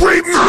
Wait!